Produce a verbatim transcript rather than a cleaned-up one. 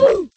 Ooh!